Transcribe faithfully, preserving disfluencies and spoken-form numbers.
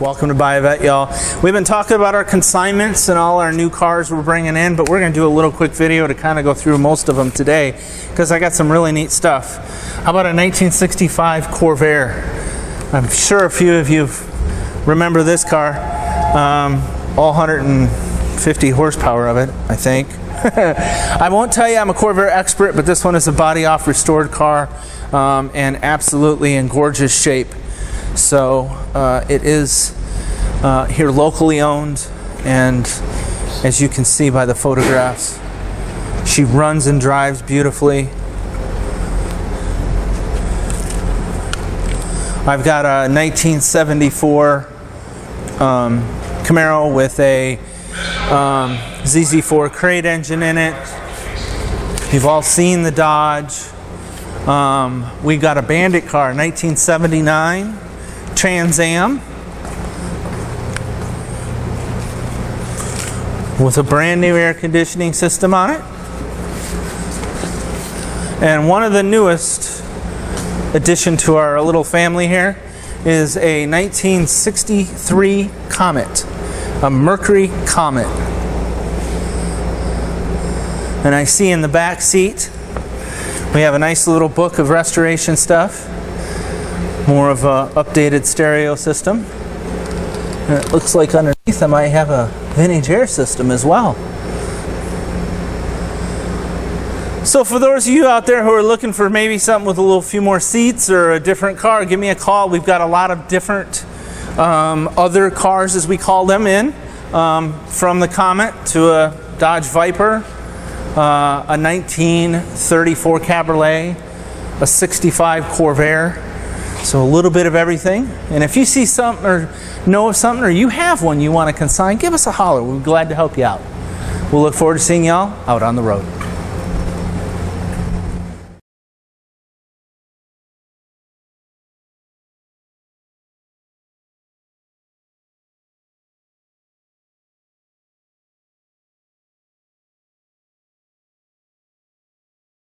Welcome to Buy a Vet, y'all. We've been talking about our consignments and all our new cars we're bringing in, but we're going to do a little quick video to kind of go through most of them today because I got some really neat stuff. How about a nineteen sixty-five Corvair? I'm sure a few of you remember this car. Um, all one hundred fifty horsepower of it, I think. I won't tell you I'm a Corvair expert, but this one is a body-off restored car um, and absolutely in gorgeous shape. So uh, it is uh, here locally owned, and as you can see by the photographs, she runs and drives beautifully. I've got a nineteen seventy-four um, Camaro with a um, Z Z four crate engine in it. You've all seen the Dodge. Um, we've got a Bandit car, nineteen seventy-nine. Trans Am with a brand new air conditioning system on it, and one of the newest addition to our little family here is a nineteen sixty-three Comet, a Mercury Comet. And I see in the back seat we have a nice little book of restoration stuff. More of an updated stereo system. And it looks like underneath I might have a vintage air system as well. So for those of you out there who are looking for maybe something with a little few more seats or a different car, give me a call. We've got a lot of different um, other cars, as we call them, in. Um, from the Comet to a Dodge Viper, uh, a nineteen thirty-four Cabriolet, a sixty-five Corvair. So a little bit of everything. And if you see something or know of something or you have one you want to consign, give us a holler. We'll be glad to help you out. We'll look forward to seeing y'all out on the road.